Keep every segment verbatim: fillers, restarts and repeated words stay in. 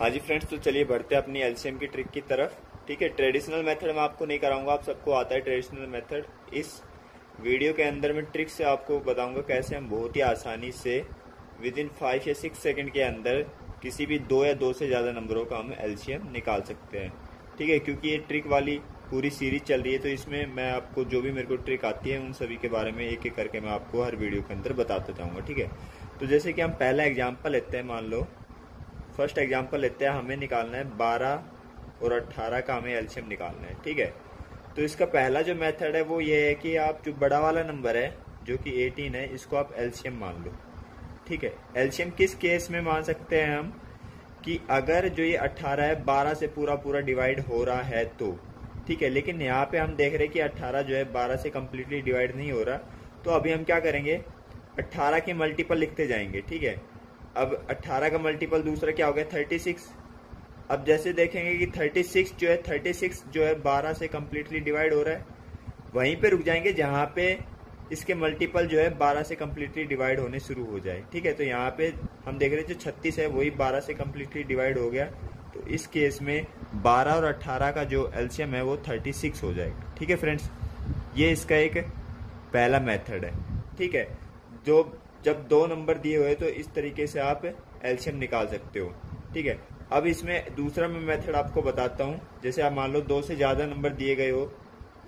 हाँ जी फ्रेंड्स, तो चलिए बढ़ते हैं अपनी एलसीएम की ट्रिक की तरफ। ठीक है, ट्रेडिशनल मेथड मैं आपको नहीं कराऊंगा, आप सबको आता है ट्रेडिशनल मेथड। इस वीडियो के अंदर मैं ट्रिक से आपको बताऊंगा कैसे हम बहुत ही आसानी से विद इन फाइव या सिक्स सेकंड के अंदर किसी भी दो या दो से ज़्यादा नंबरों का हम एलसीएम निकाल सकते हैं। ठीक है, क्योंकि ये ट्रिक वाली पूरी सीरीज चल रही है, तो इसमें मैं आपको जो भी मेरे को ट्रिक आती है उन सभी के बारे में एक एक करके मैं आपको हर वीडियो के अंदर बताता जाऊँगा। ठीक है, तो जैसे कि हम पहला एग्जाम्पल लेते हैं, मान लो फर्स्ट एग्जाम्पल लेते हैं, हमें निकालना है बारह और अट्ठारह का हमें एलसीएम निकालना है। ठीक है, तो इसका पहला जो मेथड है वो ये है कि आप जो बड़ा वाला नंबर है जो कि अठारह है, इसको आप एलसीएम मान लो। ठीक है, एलसीएम किस केस में मान सकते हैं हम कि अगर जो ये अट्ठारह है बारह से पूरा पूरा डिवाइड हो रहा है तो। ठीक है, लेकिन यहाँ पे हम देख रहे हैं कि अट्ठारह जो है बारह से कम्प्लीटली डिवाइड नहीं हो रहा, तो अभी हम क्या करेंगे, अट्ठारह के मल्टीपल लिखते जाएंगे। ठीक है, अब अट्ठारह का मल्टीपल दूसरा क्या हो गया, छत्तीस। अब जैसे देखेंगे कि छत्तीस जो है छत्तीस जो है बारह से कम्प्लीटली डिवाइड हो रहा है, वहीं पे रुक जाएंगे जहाँ पे इसके मल्टीपल जो है बारह से कम्प्लीटली डिवाइड होने शुरू हो जाए। ठीक है, तो यहाँ पे हम देख रहे हैं जो छत्तीस है वही बारह से कम्प्लीटली डिवाइड हो गया, तो इस केस में बारह और अट्ठारह का जो एलसीएम है वो छत्तीस हो जाएगा। ठीक है फ्रेंड्स, ये इसका एक पहला मेथड है। ठीक है, जो जब दो नंबर दिए हुए तो इस तरीके से आप एलसीएम निकाल सकते हो। ठीक है, अब इसमें दूसरा मैं मेथड आपको बताता हूँ, जैसे आप मान लो दो से ज़्यादा नंबर दिए गए हो,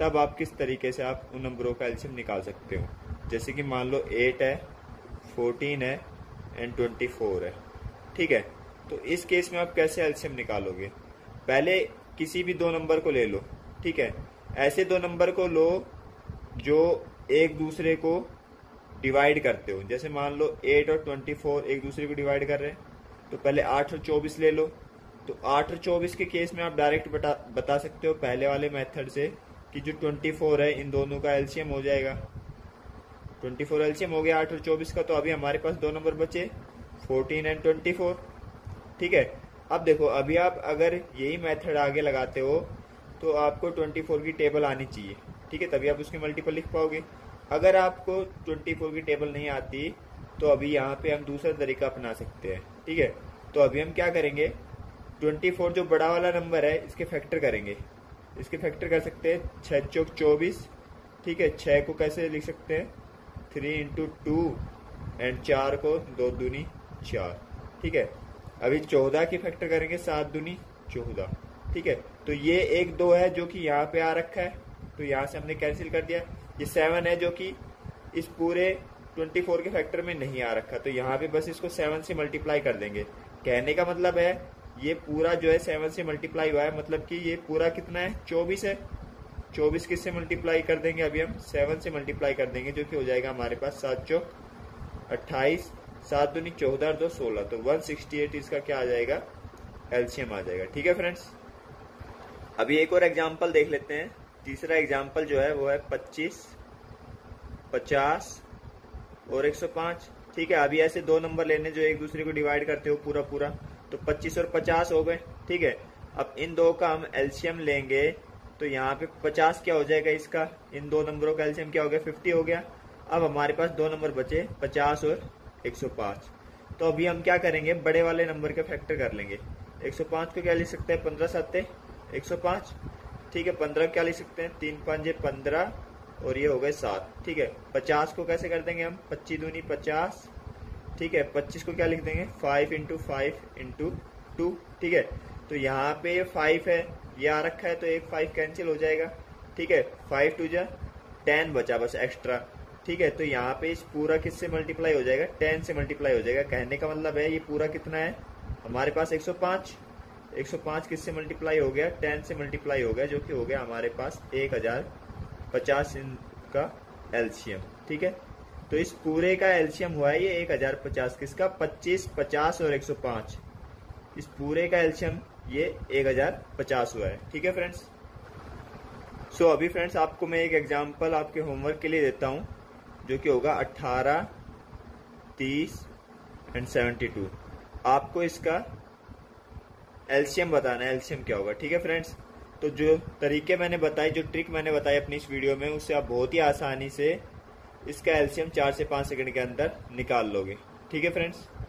तब आप किस तरीके से आप उन नंबरों का एलसीएम निकाल सकते हो। जैसे कि मान लो आठ है, चौदह है एंड चौबीस है। ठीक है, तो इस केस में आप कैसे एलसीएम निकालोगे, पहले किसी भी दो नंबर को ले लो। ठीक है, ऐसे दो नंबर को लो जो एक दूसरे को डिवाइड करते हो, जैसे मान लो आठ और चौबीस एक दूसरे को डिवाइड कर रहे हैं, तो पहले आठ और चौबीस ले लो। तो आठ और चौबीस के केस में आप डायरेक्ट बता बता सकते हो पहले वाले मेथड से कि जो चौबीस है इन दोनों का एलसीएम हो जाएगा। चौबीस एलसीएम हो गया आठ और चौबीस का, तो अभी हमारे पास दो नंबर बचे चौदह एंड चौबीस। ठीक है, अब देखो अभी आप अगर यही मेथड आगे लगाते हो तो आपको चौबीस की टेबल आनी चाहिए। ठीक है, तभी आप उसके मल्टीपल लिख पाओगे। अगर आपको चौबीस की टेबल नहीं आती तो अभी यहाँ पे हम दूसरा तरीका अपना सकते हैं। ठीक है, तो अभी हम क्या करेंगे, चौबीस जो बड़ा वाला नंबर है इसके फैक्टर करेंगे, इसके फैक्टर कर सकते हैं छः चौक चौबीस। ठीक है, छः को कैसे लिख सकते हैं, थ्री इंटू टू एंड चार को दो दूनी चार। ठीक है, अभी चौदह की फैक्टर करेंगे, सात दूनी चौदह। ठीक है, तो ये एक दो है जो कि यहाँ पे आ रखा है, तो यहाँ से हमने कैंसिल कर दिया। ये सेवन है जो कि इस पूरे चौबीस के फैक्टर में नहीं आ रखा, तो यहाँ पे बस इसको सेवन से मल्टीप्लाई कर देंगे। कहने का मतलब है ये पूरा जो है सेवन से मल्टीप्लाई हुआ है, मतलब कि ये पूरा कितना है, चौबीस है। चौबीस किससे मल्टीप्लाई कर देंगे, अभी हम सेवन से मल्टीप्लाई कर देंगे, जो कि हो जाएगा हमारे पास सात चौक अट्ठाईस, सात दूनी चौदह और दो सोलह, तो वन सिक्सटी एट इसका क्या आ जाएगा, एलसीएम आ जाएगा। ठीक है फ्रेंड्स, अभी एक और एग्जाम्पल देख लेते हैं। तीसरा एग्जाम्पल जो है वो है पच्चीस, पचास और एक सौ पाँच। ठीक है, अभी ऐसे दो नंबर लेने जो एक दूसरे को डिवाइड करते हो पूरा पूरा, तो पच्चीस और पचास हो गए। ठीक है, अब इन दो का हम एलसीएम लेंगे, तो यहाँ पे पचास क्या हो जाएगा इसका, इन दो नंबरों का एलसीएम क्या हो गया, पचास हो गया। अब हमारे पास दो नंबर बचे पचास और एक सौ पाँच, तो अभी हम क्या करेंगे, बड़े वाले नंबर के फैक्टर कर लेंगे। एक सौ पाँच को क्या लिख सकते हैं, पंद्रह सत्ते एक सौ पाँच। ठीक है, पंद्रह क्या लिख सकते हैं, तीन पंजे पंद्रह और ये हो गए सात। ठीक है, पचास को कैसे कर देंगे हम, पच्चीस दूनी पचास। ठीक है, पच्चीस को क्या लिख देंगे, five into five into two. ठीक है, तो यहाँ पे ये फाइव है, ये आ रखा है, तो एक फाइव कैंसिल हो जाएगा। ठीक है, फाइव टू जा टेन बचा बस एक्स्ट्रा। ठीक है, तो यहाँ पे इस पूरा किससे मल्टीप्लाई हो जाएगा, टेन से मल्टीप्लाई हो जाएगा। कहने का मतलब है ये पूरा कितना है हमारे पास, एक सौ पाँच एक सौ पाँच किससे मल्टीप्लाई हो गया, टेन से मल्टीप्लाई हो गया, जो कि हो गया हमारे पास एक हज़ार पचास का एलसीएम। ठीक है, तो इस पूरे का एलसीएम हुआ है ये एक हज़ार पचास, किसका, पच्चीस, पचास और एक सौ पाँच, इस पूरे का एलसीएम ये एक हज़ार पचास हुआ है। ठीक है फ्रेंड्स, सो so, अभी फ्रेंड्स आपको मैं एक एग्जांपल आपके होमवर्क के लिए देता हूँ, जो कि होगा अट्ठारह, तीस एंड सेवेंटी टू। आपको इसका एलसीएम बताना है, एलसीएम क्या होगा। ठीक है फ्रेंड्स, तो जो तरीके मैंने बताए, जो ट्रिक मैंने बताई अपनी इस वीडियो में, उससे आप बहुत ही आसानी से इसका एलसीएम चार से पाँच सेकंड के अंदर निकाल लोगे। ठीक है फ्रेंड्स।